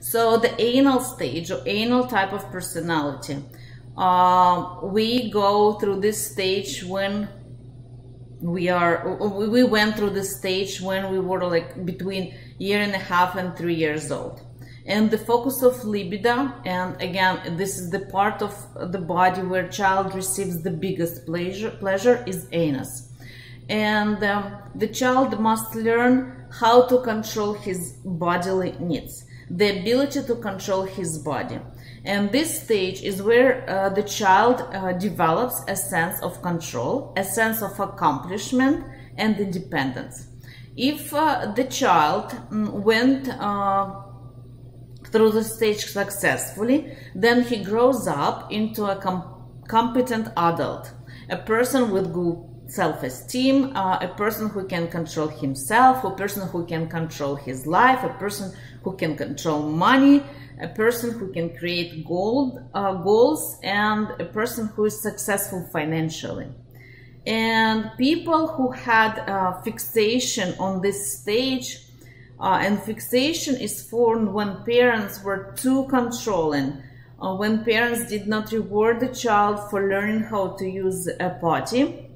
So the anal stage or anal type of personality, we go through this stage when we went through this stage when we were like between 1.5 and 3 years old. And the focus of libido, and again, this is the part of the body where child receives the biggest pleasure is anus. And the child must learn how to control his bodily needs, the ability to control his body. And this stage is where the child develops a sense of control, a sense of accomplishment and independence. If the child went through the stage successfully, then he grows up into a competent adult, a person with good self-esteem, a person who can control himself, a person who can control his life, a person who can control money, a person who can create goals, and a person who is successful financially. And people who had fixation on this stage, and fixation is formed when parents were too controlling, when parents did not reward the child for learning how to use a potty.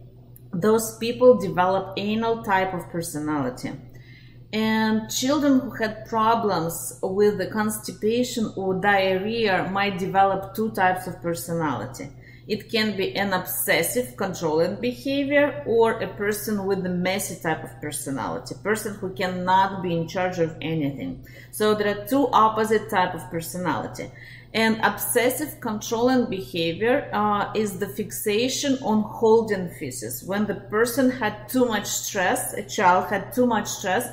Those people develop anal type of personality. And children who had problems with the constipation or diarrhea might develop two types of personality. It can be an obsessive controlling behavior or a person with a messy type of personality, person who cannot be in charge of anything. So there are two opposite types of personality. And obsessive controlling behavior is the fixation on holding feces. When the person had too much stress, a child had too much stress,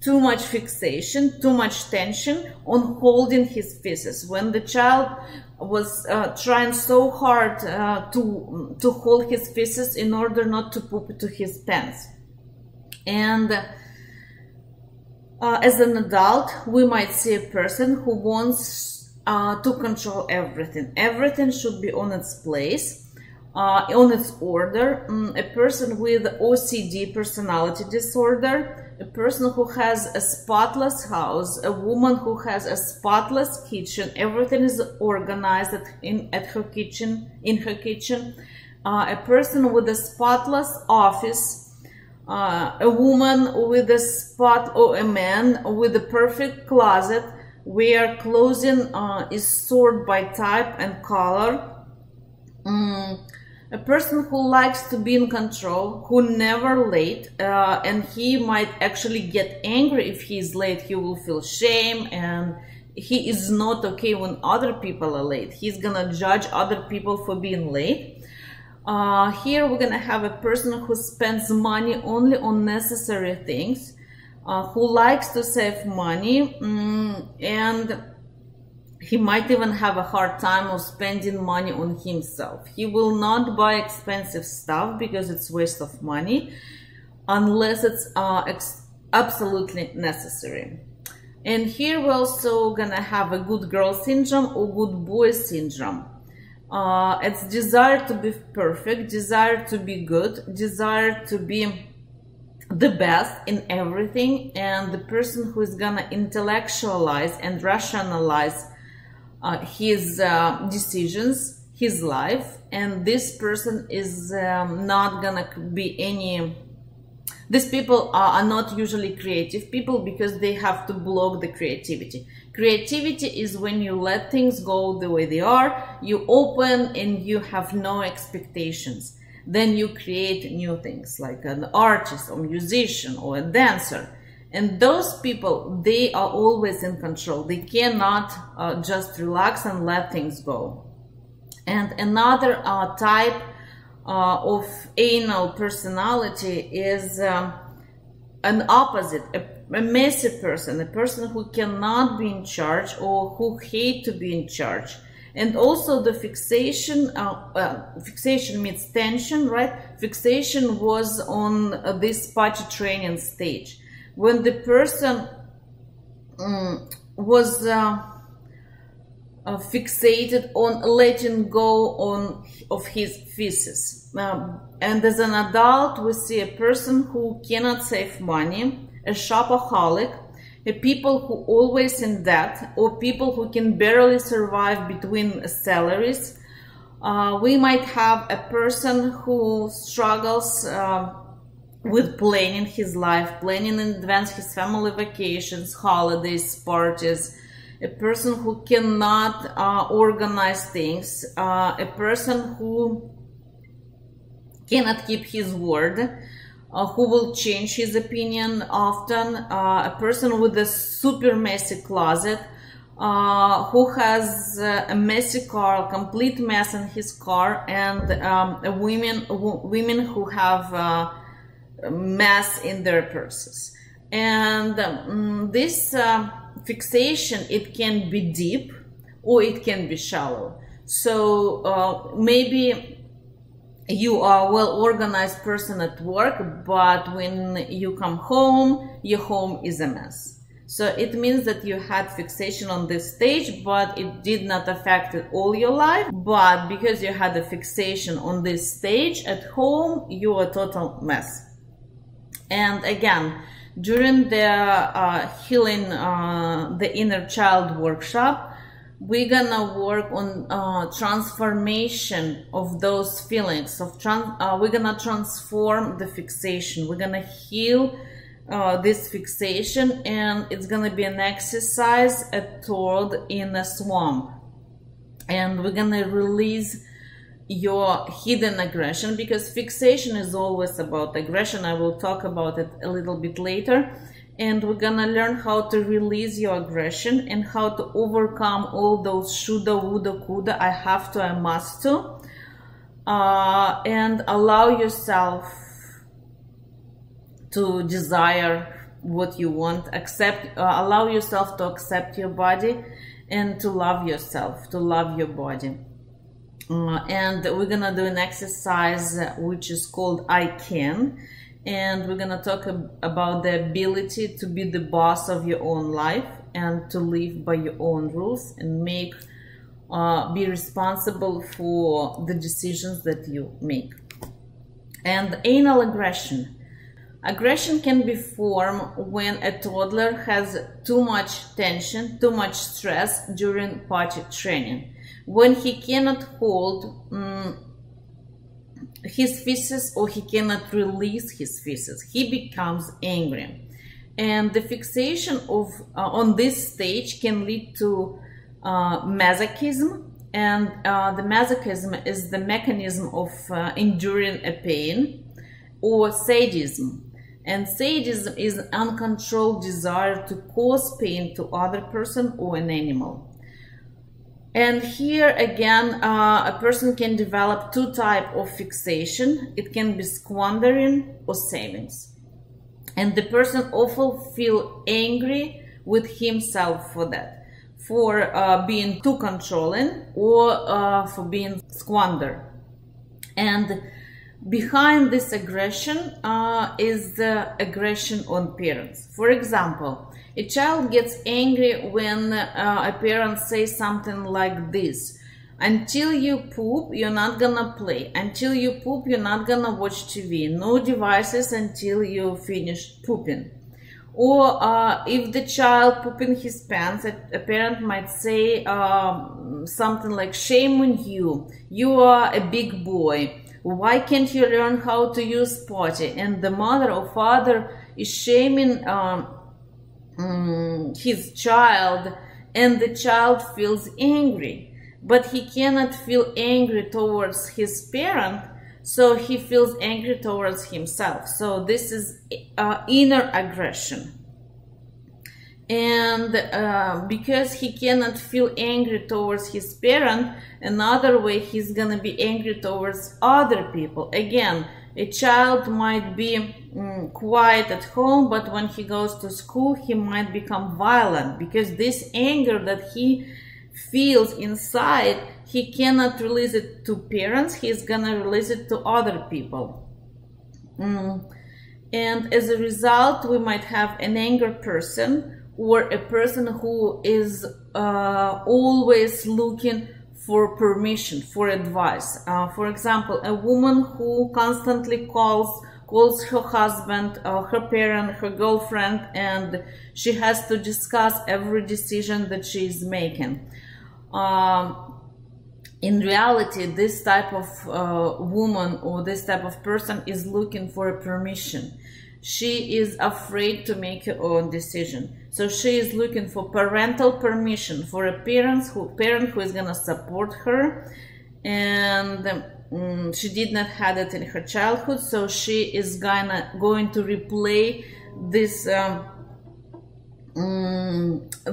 too much fixation, too much tension on holding his feces. When the child was trying so hard to hold his feces in order not to poop to his pants. And as an adult, we might see a person who wants to control everything. Everything should be on its place, on its order. A person with OCD personality disorder, a person who has a spotless house, a woman who has a spotless kitchen. Everything is organized in her kitchen. A person with a spotless office. A woman with a spot, or a man with a perfect closet, where clothing is sorted by type and color. A person who likes to be in control, who never late, and he might actually get angry if he is late. He will feel shame, and he is not okay when other people are late. He's gonna judge other people for being late. Here we're gonna have a person who spends money only on necessary things, who likes to save money, and he might even have a hard time of spending money on himself. He will not buy expensive stuff because it's waste of money unless it's absolutely necessary. And here we're also gonna have a good girl syndrome or good boy syndrome. It's desire to be perfect, desire to be good, desire to be the best in everything, and the person who is gonna intellectualize and rationalize his decisions, his life, and this person is not gonna be any. These people are not usually creative people because they have to block the creativity. Creativity is when you let things go the way they are, you open and you have no expectations. Then you create new things, like an artist or musician or a dancer. And those people, they are always in control. They cannot just relax and let things go. And another type of anal personality is an opposite, a messy person, a person who cannot be in charge or who hates to be in charge. And also the fixation, fixation means tension, right? Fixation was on this potty training stage. When the person was fixated on letting go of his feces. And as an adult, we see a person who cannot save money, a shopaholic, The people who always in debt, or people who can barely survive between salaries. We might have a person who struggles with planning his life, planning in advance his family vacations, holidays, parties, a person who cannot organize things, a person who cannot keep his word, who will change his opinion often, a person with a super messy closet, who has a messy car, a complete mess in his car, and women who have mess in their purses. And this fixation, it can be deep or it can be shallow. So maybe you are a well-organized person at work, but when you come home, your home is a mess. So it means that you had fixation on this stage, but it did not affect it all your life. But because you had a fixation on this stage at home, you are a total mess. And again, during the healing the inner child workshop, we're gonna work on transformation of those feelings. We're gonna transform the fixation. We're gonna heal this fixation, and it's gonna be an exercise, a tour in a swamp, and we're gonna release your hidden aggression, because fixation is always about aggression. I will talk about it a little bit later, and we're gonna learn how to release your aggression and how to overcome all those shoulda, woulda, coulda, I have to, I must to, and allow yourself to desire what you want, allow yourself to accept your body and to love yourself, to love your body. And we're gonna do an exercise which is called I Can, and we're gonna talk about the ability to be the boss of your own life and to live by your own rules and be responsible for the decisions that you make. And anal aggression. Aggression can be formed when a toddler has too much tension, too much stress during potty training, when he cannot hold his feces, or he cannot release his feces. He becomes angry, and the fixation on this stage can lead to masochism, and the masochism is the mechanism of enduring a pain, or sadism. And sadism is an uncontrolled desire to cause pain to other person or an animal. And here again, a person can develop two types of fixation. It can be squandering or savings. And the person often feels angry with himself for that, for being too controlling, or for being squandered. And behind this aggression is the aggression on parents. For example, a child gets angry when a parent says something like this: until you poop, you're not gonna play. Until you poop, you're not gonna watch TV. No devices until you finish pooping. Or if the child pooping his pants, a parent might say something like, shame on you, you are a big boy. Why can't you learn how to use potty? And the mother or father is shaming his child, and the child feels angry, but he cannot feel angry towards his parent, so he feels angry towards himself. So this is inner aggression. And because he cannot feel angry towards his parent, another way he's gonna be angry towards other people. Again, a child might be quiet at home, but when he goes to school, he might become violent, because this anger that he feels inside, he cannot release it to parents, he's gonna release it to other people. And as a result, we might have an angry person, or a person who is always looking for permission, for advice. For example, a woman who constantly calls calls her husband, her parent, her girlfriend, and she has to discuss every decision that she is making. In reality, this type of woman or this type of person is looking for a permission. She is afraid to make her own decision. So she is looking for parental permission, for a parent who is going to support her. And she did not have it in her childhood, so she is going to replay this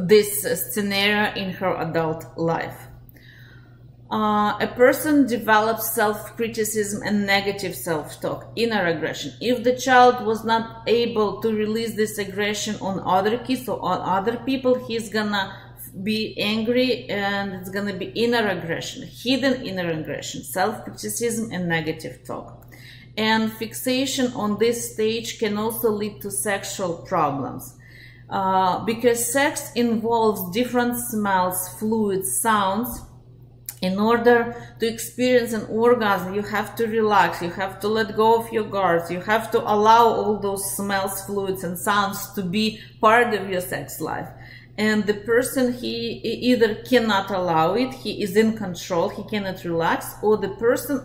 this scenario in her adult life. A person develops self-criticism and negative self-talk, inner aggression. If the child was not able to release this aggression on other kids or on other people, he's gonna be angry, and it's gonna be inner aggression, hidden inner aggression, self-criticism and negative talk. And fixation on this stage can also lead to sexual problems. Because sex involves different smells, fluids, sounds. In order to experience an orgasm, you have to relax, you have to let go of your guards, you have to allow all those smells, fluids, and sounds to be part of your sex life. And the person, he either cannot allow it, he is in control, he cannot relax, or the person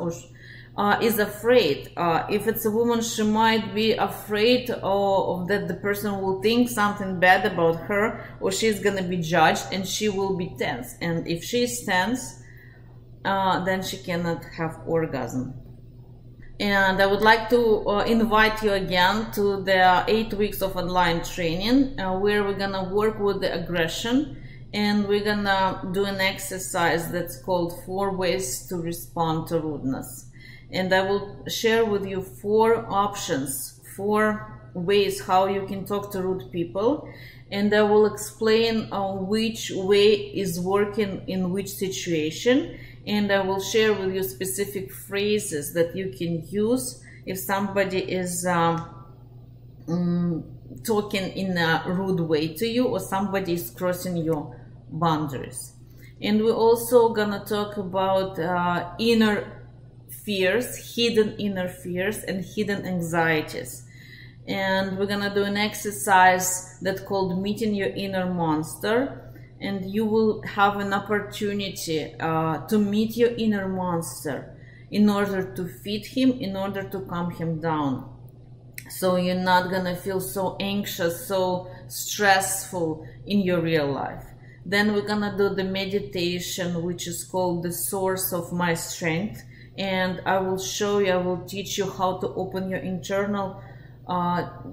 is afraid. If it's a woman, she might be afraid of that the person will think something bad about her, or she's gonna be judged, and she will be tense. And if she is tense, then she cannot have orgasm. And I would like to invite you again to the 8 weeks of online training, where we're gonna work with the aggression, and we're gonna do an exercise that's called 4 ways to respond to rudeness. And I will share with you 4 options, 4 ways how you can talk to rude people, and I will explain which way is working in which situation. And I will share with you specific phrases that you can use if somebody is talking in a rude way to you, or somebody is crossing your boundaries. And we're also gonna talk about inner fears, hidden inner fears and hidden anxieties. And we're gonna do an exercise that's called Meeting Your Inner Monster. And you will have an opportunity to meet your inner monster in order to feed him, in order to calm him down. So you're not gonna feel so anxious, so stressful in your real life. Then we're gonna do the meditation, which is called The Source of My Strength. And I will show you, I will teach you how to open your internal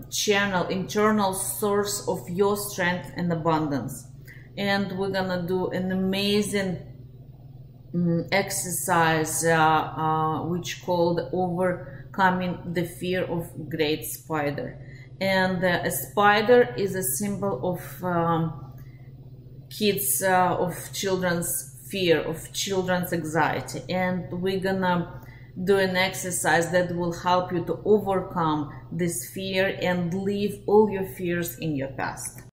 channel, internal source of your strength and abundance. And we're gonna do an amazing exercise which called Overcoming the Fear of Great Spider. And a spider is a symbol of kids, of children's fear, of children's anxiety. And we're gonna do an exercise that will help you to overcome this fear and leave all your fears in your past.